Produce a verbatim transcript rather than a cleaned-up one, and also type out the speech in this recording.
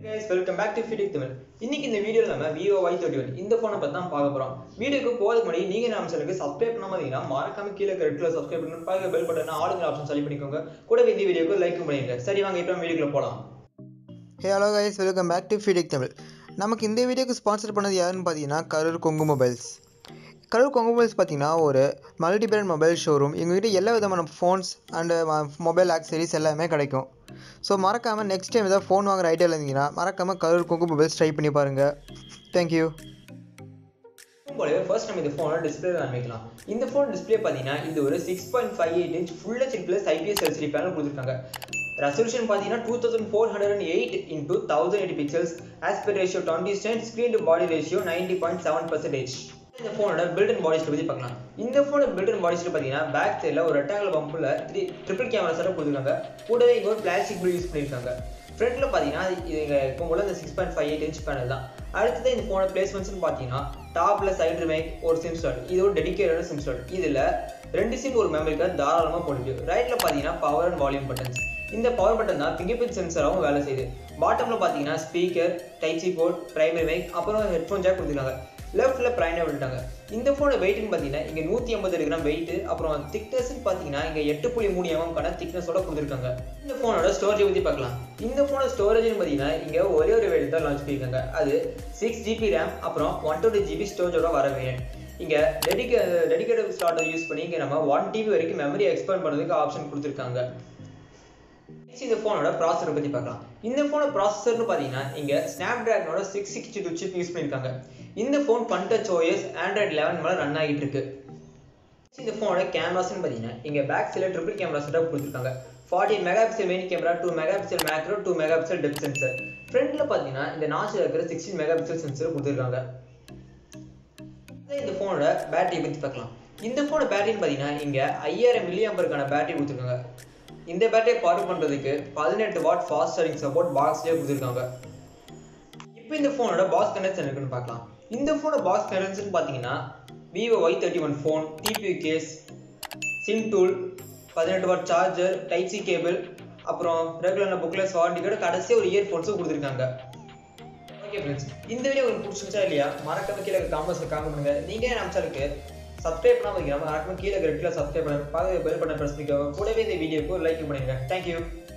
Hey guys, welcome back to Fewtech Tamil. In this video, we will Vivo Y thirty-one. This phone is the video. If you want to subscribe to the channel, subscribe to the bell button and video. Hey hello guys, welcome back to Fewtech Tamil. We are sponsored by Karur Kongu Mobiles. Karur Kongu Mobiles is a multi-brand mobile showroom. We have phones and mobile accessories. So marakama next time edha phone vaangra idea irundina marakama Karur Kongu Mobiles try panni parunga. Thank you. First time, the phone display in the phone display six point five eight inch full H D plus I P S L C D panel resolution twenty-four oh eight into ten eighty pixels aspect ratio twenty percent screen to body ratio ninety point seven percent. This phone is built-in body strip. This phone is built-in body strip. Back side a rectangular bump triple camera setup. This is plastic blue display. Front la six point five eight inch panel. This phone placements top la side remake or SIM slot. This is a dedicated SIM slot. This is two SIM or memory card. Right la power and volume buttons. This power button is fingerprint sensor. Bottom is speaker, type C port, primary mic, and headphone jack. Left la primary விட்டுட்டாங்க. இந்த phone weight னு பாத்தீங்கன்னா இங்க நூத்தி ஐம்பது gram weight, அப்புறம் thickness னு பாத்தீங்கன்னா இங்க eight point three millimeter கன thickness ஓட கொடுத்திருக்காங்க. இந்த phoneோட storage பத்தி பார்க்கலாம். இந்த phoneோட storage னு பாத்தீங்கன்னா இங்க ஒரே ஒரு variant தான் லான்ச் பண்ணிருக்காங்க. அது six G B RAM அப்புறம் one twenty-two G B storage ஓட வர variant. இங்க dedicated slot யூஸ் பண்ணி இங்க நம்ம one T B வரைக்கும் memory expand பண்றதுக்கு ஆப்ஷன் கொடுத்திருக்காங்க. Next இந்த phoneோட processor பத்தி பார்க்கலாம். இந்த phoneோட processor னு பாத்தீங்கன்னா இங்க Snapdragon six sixty-two chip use பண்ணிருக்காங்க. This phone Pantouch O S Android eleven mala run aagittu irukku. This phone cameras nu pathina inga back side triple camera setup kuduthirukanga. forty megapixel main camera, two megapixel macro, two megapixel depth sensor. Front la pathina inda notch la irukra sixteen megapixel sensor kuduthirukanga. This phone oda battery pathi paakalam. This phone battery nu pathina inga five thousand milliamp hour kana battery kuduthirukanga. This battery power pandradhukku eighteen watt fast charging support box la kuduthirukanga. Ipo indha phone oda box connection irukku nu paakalam. In the phone box currency Vivo Y thirty-one phone, T P U case, SIM tool, eighteen watt charger, type C cable, regular bookless warranty and earphones. Okay friends, in this video you comments subscribe to the channel, subscribe to the bell button, press the video, like. Thank you.